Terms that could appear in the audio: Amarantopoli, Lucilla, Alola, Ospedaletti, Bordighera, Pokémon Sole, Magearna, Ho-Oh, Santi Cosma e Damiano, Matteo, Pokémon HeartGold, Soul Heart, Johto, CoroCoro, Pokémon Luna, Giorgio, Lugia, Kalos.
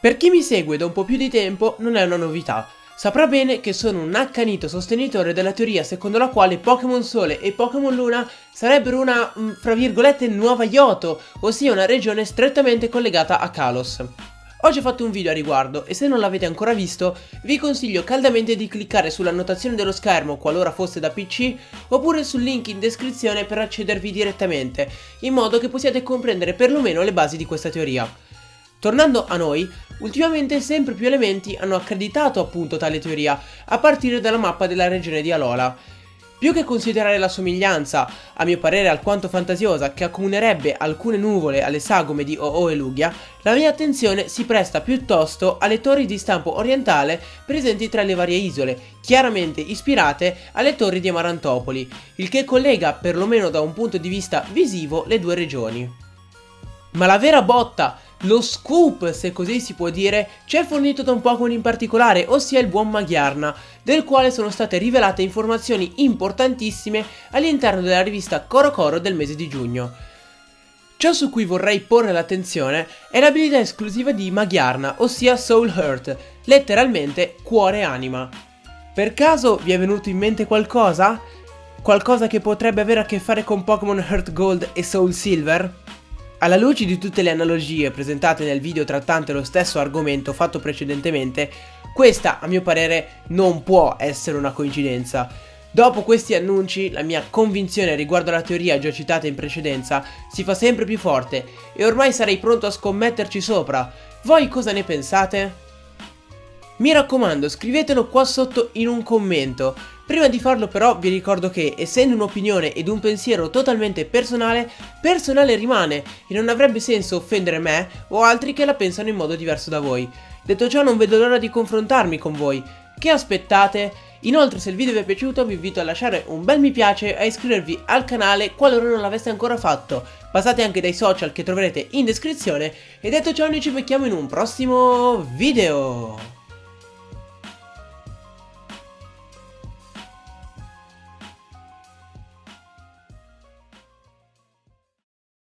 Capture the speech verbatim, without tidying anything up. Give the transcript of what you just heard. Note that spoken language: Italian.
Per chi mi segue da un po' più di tempo non è una novità, saprà bene che sono un accanito sostenitore della teoria secondo la quale Pokémon Sole e Pokémon Luna sarebbero una, fra virgolette, nuova Johto, ossia una regione strettamente collegata a Kalos. Oggi ho fatto un video a riguardo e se non l'avete ancora visto vi consiglio caldamente di cliccare sull'annotazione dello schermo qualora fosse da P C oppure sul link in descrizione per accedervi direttamente, in modo che possiate comprendere perlomeno le basi di questa teoria. Tornando a noi, ultimamente sempre più elementi hanno accreditato appunto tale teoria, a partire dalla mappa della regione di Alola. Più che considerare la somiglianza, a mio parere alquanto fantasiosa, che accomunerebbe alcune nuvole alle sagome di Ho-Oh e Lugia, la mia attenzione si presta piuttosto alle torri di stampo orientale presenti tra le varie isole, chiaramente ispirate alle torri di Amarantopoli, il che collega, perlomeno da un punto di vista visivo, le due regioni. Ma la vera botta, lo scoop, se così si può dire, ci è fornito da un Pokémon in particolare, ossia il buon Magearna, del quale sono state rivelate informazioni importantissime all'interno della rivista CoroCoro del mese di giugno. Ciò su cui vorrei porre l'attenzione è l'abilità esclusiva di Magearna, ossia Soul Heart, letteralmente cuore e anima. Per caso vi è venuto in mente qualcosa? Qualcosa che potrebbe avere a che fare con Pokémon HeartGold e Soul Silver? Alla luce di tutte le analogie presentate nel video trattante lo stesso argomento fatto precedentemente, questa, a mio parere, non può essere una coincidenza. Dopo questi annunci, la mia convinzione riguardo alla teoria già citata in precedenza si fa sempre più forte e ormai sarei pronto a scommetterci sopra. Voi cosa ne pensate? Mi raccomando, scrivetelo qua sotto in un commento. Prima di farlo però vi ricordo che, essendo un'opinione ed un pensiero totalmente personale, personale rimane e non avrebbe senso offendere me o altri che la pensano in modo diverso da voi. Detto ciò, non vedo l'ora di confrontarmi con voi. Che aspettate? Inoltre, se il video vi è piaciuto vi invito a lasciare un bel mi piace e a iscrivervi al canale qualora non l'aveste ancora fatto. Passate anche dai social che troverete in descrizione e detto ciò noi ci becchiamo in un prossimo video!